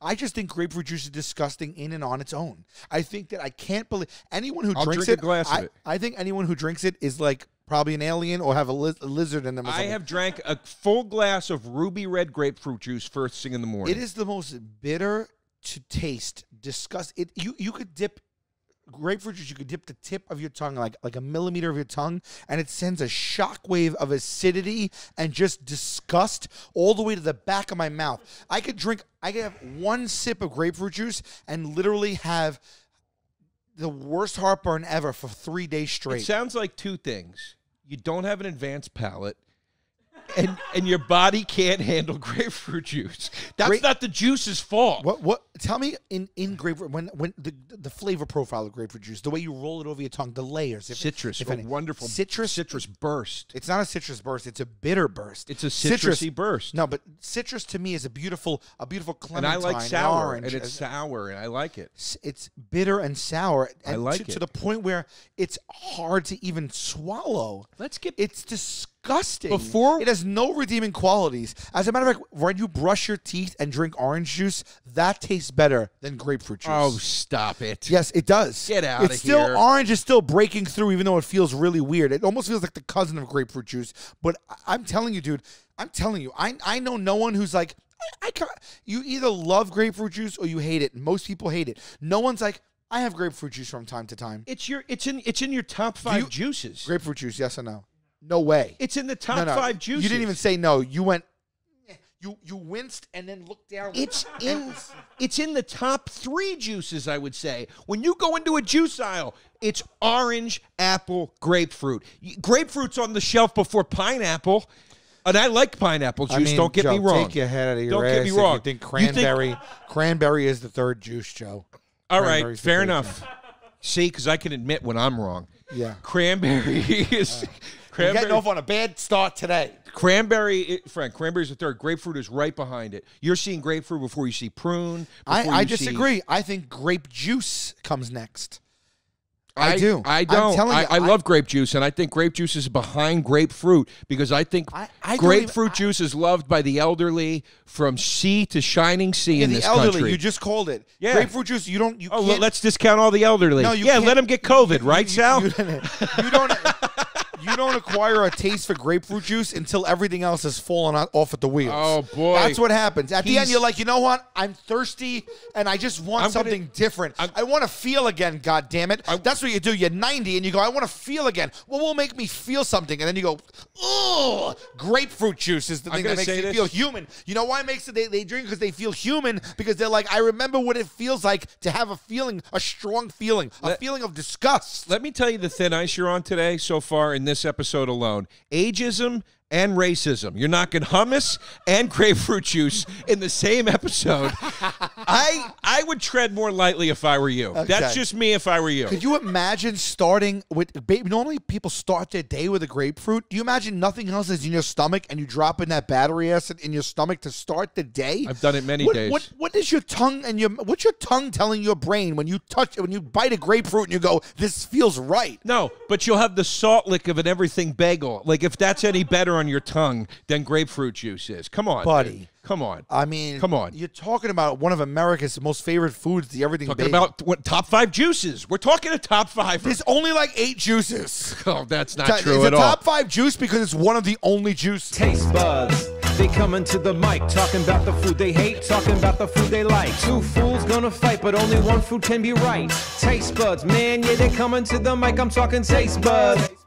I just think grapefruit juice is disgusting in and on its own. I think that I can't believe anyone who drinks it. I think anyone who drinks it is like probably an alien or have a lizard in them. Or something. I have drank a full glass of ruby red grapefruit juice first thing in the morning. It is the most bitter to taste. Disgust it. You could dip grapefruit juice. You could dip the tip of your tongue, like a millimeter of your tongue, and it sends a shockwave of acidity and just disgust all the way to the back of my mouth. I could have one sip of grapefruit juice and literally have the worst heartburn ever for 3 days straight. It sounds like two things. You don't have an advanced palate, and your body can't handle grapefruit juice. That's not the juice's fault. What tell me in grapefruit when the flavor profile of grapefruit juice, the way you roll it over your tongue, the layers. Citrus burst. It's not a citrus burst, it's a bitter burst. It's a citrusy burst. No, but citrus to me is a beautiful clementine. And I like sour orange, and it's sour and I like it. It's bitter and sour and I like it. To the point where it's hard to even swallow. It's disgusting. Disgusting. It has no redeeming qualities. As a matter of fact, when you brush your teeth and drink orange juice, that tastes better than grapefruit juice. Oh, stop it. Yes, it does. Get out of here. Orange is still breaking through, even though it feels really weird. It almost feels like the cousin of grapefruit juice. But I'm telling you, dude, I'm telling you, I know no one who's like, I can't. You either love grapefruit juice or you hate it. Most people hate it. No one's like, I have grapefruit juice from time to time. It's in your top five juices. Grapefruit juice, yes or no? No way. It's in the top five juices. You didn't even say no. You went, you winced and then looked down. It's in the top three juices, I would say. When you go into a juice aisle, it's orange, apple, grapefruit. Grapefruit's on the shelf before pineapple. And I like pineapple juice. I mean, don't get me wrong. Take your head out of your ass. Don't get me wrong. You think cranberry is the third juice, Joe. All right, fair enough. Juice. See, because I can admit when I'm wrong. Yeah. Cranberry is... You're getting off on a bad start today. Cranberry is the third. Grapefruit is right behind it. You're seeing grapefruit before you see prune. I disagree. I think grape juice comes next. I do. I don't. I love grape juice, and I think grape juice is behind grapefruit because I think grapefruit juice is loved by the elderly from sea to shining sea in this country. The elderly, you just called it. Yeah. Grapefruit juice, you don't. Oh, let's discount all the elderly. No, you can't. Let them get COVID, right, Sal? You don't. You don't acquire a taste for grapefruit juice until everything else has fallen off at the wheels. Oh, boy. That's what happens. At the end, you're like, you know what? I'm thirsty, and I just want something different. I want to feel again, goddammit. That's what you do. You're 90, and you go, I want to feel again. What will make me feel something? And then you go, ugh, grapefruit juice is the thing that makes you feel human. You know why it makes it? They drink because they feel human, because they're like, I remember what it feels like to have a feeling, a strong feeling, a feeling of disgust. Let me tell you the thin ice you're on today so far in this episode alone. Ageism and racism. You're knocking hummus and grapefruit juice in the same episode. I would tread more lightly if I were you. Okay. That's just me if I were you. Could you imagine starting with, normally people start their day with a grapefruit. Do you imagine nothing else is in your stomach and you drop in that battery acid in your stomach to start the day? I've done it many days. What is your tongue and what's your tongue telling your brain when you bite a grapefruit and you go, this feels right? No, but you'll have the salt lick of an everything bagel. Like if that's any better on your tongue than grapefruit juice is. Come on, buddy. Dude. Come on. I mean, come on. You're talking about one of America's most favorite foods, the everything bagel. Talking about top five juices. We're talking a top five. There's only like 8 juices. Oh, that's not true at all. It's a top 5 juice because it's one of the only juices. Taste buds. They coming to the mic, talking about the food they hate, talking about the food they like. Two fools gonna fight, but only one food can be right. Taste buds, man, yeah, they coming to the mic. I'm talking taste buds.